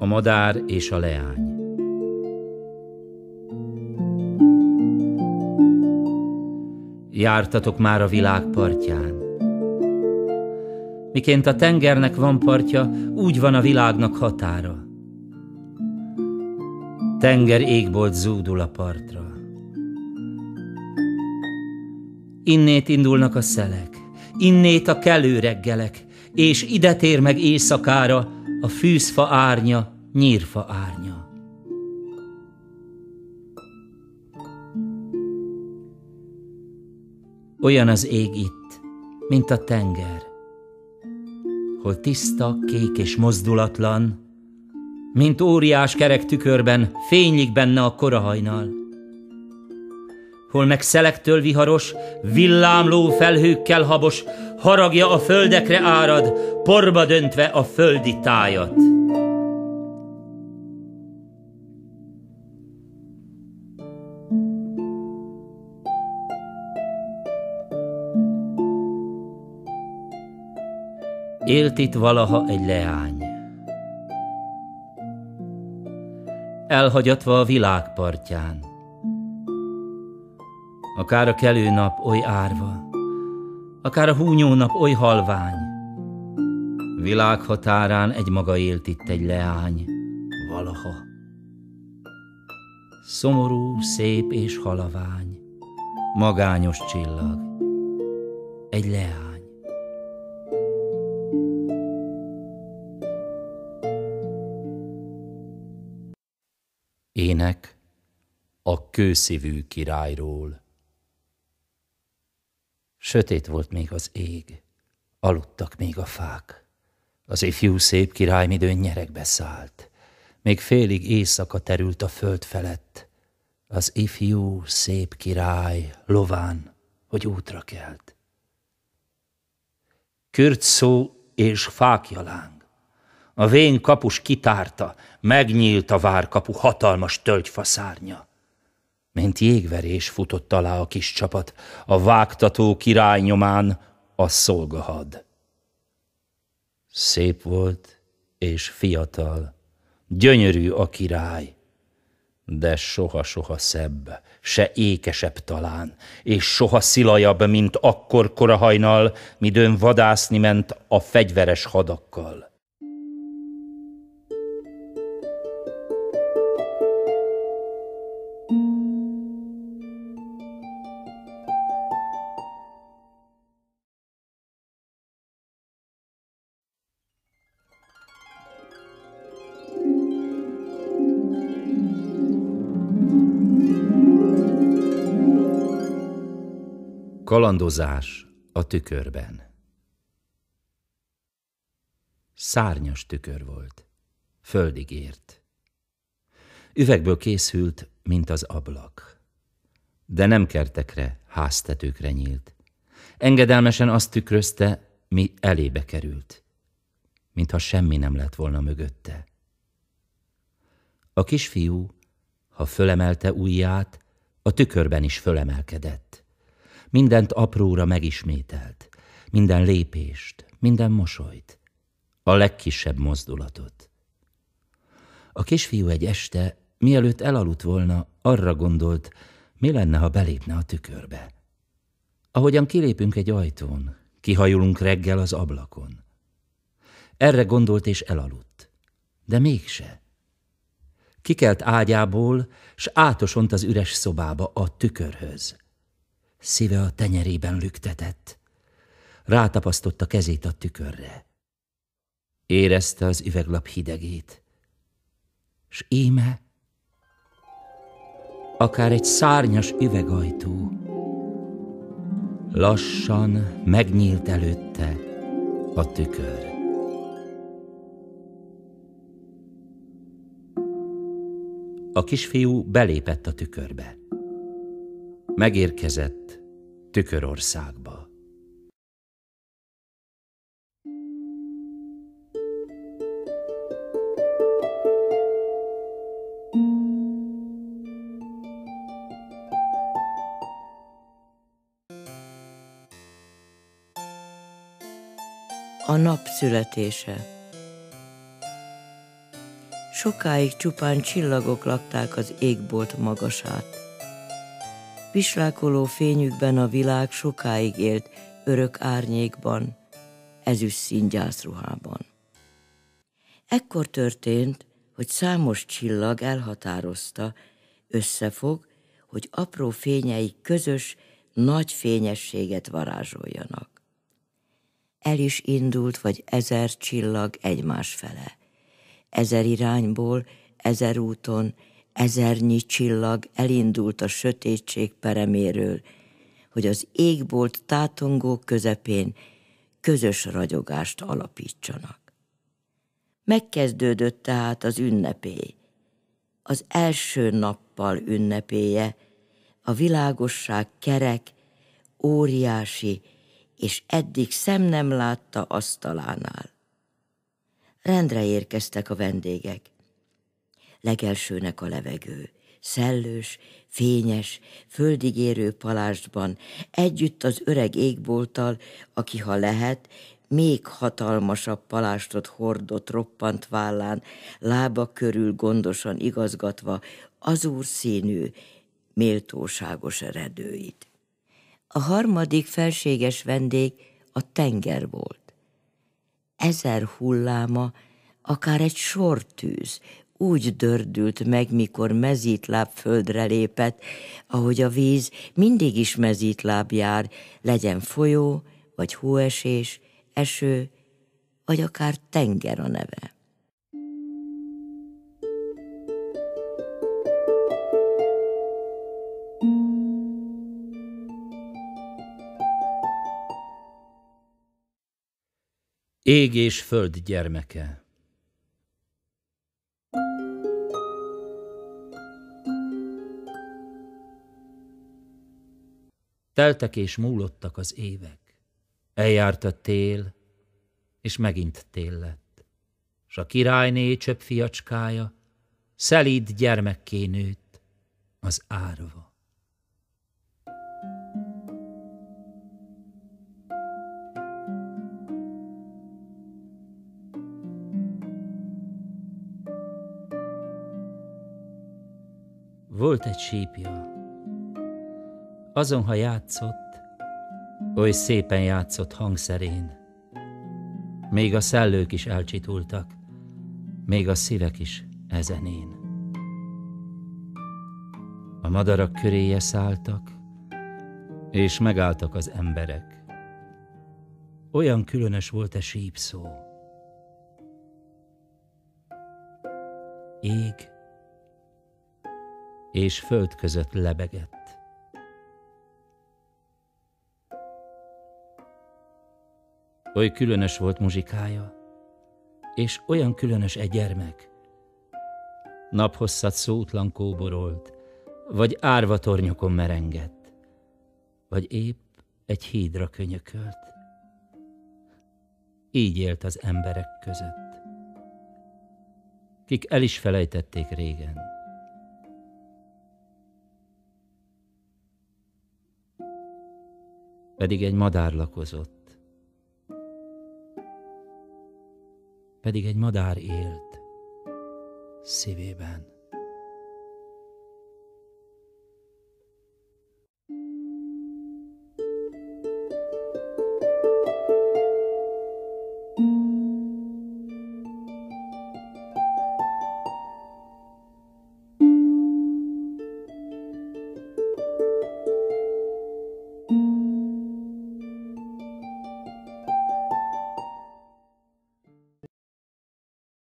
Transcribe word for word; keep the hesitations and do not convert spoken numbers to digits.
A madár és a leány. Jártatok már a világ partján. Miként a tengernek van partja, úgy van a világnak határa. Tenger égbolt zúdul a partra. Innét indulnak a szelek, innét a kelő reggelek, és ide tér meg éjszakára a fűzfa árnya, nyírfa árnya. Olyan az ég itt, mint a tenger, hol tiszta, kék és mozdulatlan, mint óriás kerek tükörben fénylik benne a korahajnal, hol meg szelektől viharos, villámló felhőkkel habos, haragja a földekre árad, porba döntve a földi tájat. Élt itt valaha egy leány, elhagyatva a világ partján. Akár a kelő nap oly árva, akár a húnyó nap oly halvány, világ határán egymaga élt itt egy leány, valaha. Szomorú, szép és halavány, magányos csillag, egy leány. Ének a kőszívű királyról. Sötét volt még az ég, aludtak még a fák. Az ifjú szép királymidőn nyeregbe szállt, még félig éjszaka terült a föld felett. Az ifjú szép király lován, hogy útra kelt. Kürtszó és fákjaláng. A vén kapus kitárta, megnyílt a várkapu hatalmas tölgyfaszárnya. Mint jégverés futott alá a kis csapat, a vágtató király nyomán a szolgahad. Szép volt és fiatal, gyönyörű a király, de soha-soha szebb, se ékesebb talán, és soha szilajabb, mint akkor korahajnal, midőn vadászni ment a fegyveres hadakkal. Kalandozás a tükörben. Szárnyas tükör volt, földig ért. Üvegből készült, mint az ablak. De nem kertekre, háztetőkre nyílt. Engedelmesen azt tükrözte, mi elébe került. Mintha semmi nem lett volna mögötte. A kisfiú, ha fölemelte ujját, a tükörben is fölemelkedett. Mindent apróra megismételt, minden lépést, minden mosolyt, a legkisebb mozdulatot. A kisfiú egy este, mielőtt elaludt volna, arra gondolt, mi lenne, ha belépne a tükörbe. Ahogyan kilépünk egy ajtón, kihajulunk reggel az ablakon. Erre gondolt és elaludt, de mégse. Kikelt ágyából, s átosont az üres szobába a tükörhöz. Szíve a tenyerében lüktetett. Rátapasztotta kezét a tükörre. Érezte az üveglap hidegét. S íme, akár egy szárnyas üvegajtó, lassan megnyílt előtte a tükör. A kisfiú belépett a tükörbe. Megérkezett Tükörországba. A nap születése. sokáig csupán csillagok lakták az égbolt magasát. Pislákoló fényükben a világ sokáig élt örök árnyékban, ezüst színgyászruhában. Ekkor történt, hogy számos csillag elhatározta, összefog, hogy apró fényeik közös, nagy fényességet varázsoljanak. El is indult vagy ezer csillag egymás fele. Ezer irányból, ezer úton, ezernyi csillag elindult a sötétség pereméről, hogy az égbolt tátongó közepén közös ragyogást alapítsanak. Megkezdődött tehát az ünnepély, az első nappal ünnepéje, a világosság kerek, óriási, és eddig szem nem látta asztalánál. Rendre érkeztek a vendégek. Legelsőnek a levegő, szellős, fényes, földig érő palástban, együtt az öreg égbolttal, aki ha lehet, még hatalmasabb palástot hordott roppant vállán, lába körül gondosan igazgatva azúr színű, méltóságos eredőit. A harmadik felséges vendég a tenger volt. Ezer hulláma, akár egy sortűz, úgy dördült meg, mikor mezítláb földre lépett, ahogy a víz mindig is mezítláb jár, legyen folyó, vagy hóesés, eső, vagy akár tenger a neve. Ég és Föld gyermeke. Teltek és múlottak az évek, eljárt a tél, és megint tél lett, s a királyné csöpp fiacskája szelíd gyermekké nőtt, az árva. Volt egy sípja, azon, ha játszott, oly szépen játszott hangszerén. Még a szellők is elcsitultak, még a szívek is ezenén. A madarak köréje szálltak, és megálltak az emberek. Olyan különös volt a sípszó. Ég és föld között lebegett. Oly különös volt muzsikája, és olyan különös egy gyermek. Naphosszat szótlan kóborolt, vagy árvatornyokon merengett, vagy épp egy hídra könyökölt. Így élt az emberek között, kik el is felejtették régen. Pedig egy madár lakozott, pedig egy madár élt szívében.